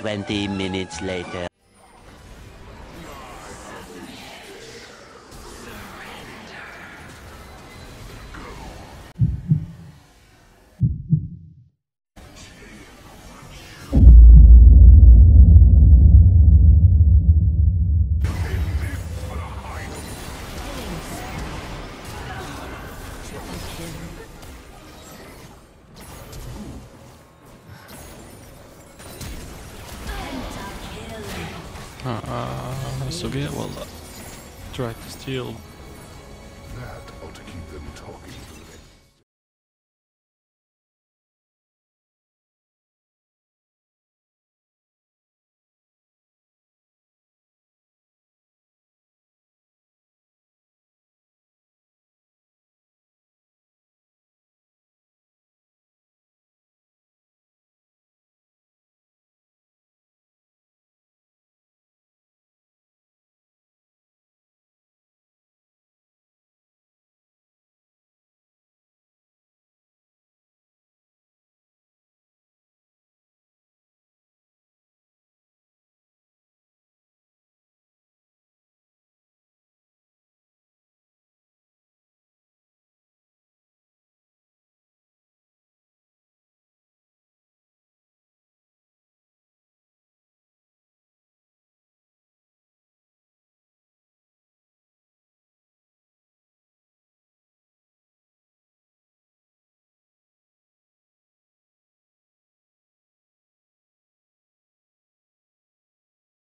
20 minutes later. So get well, try to steal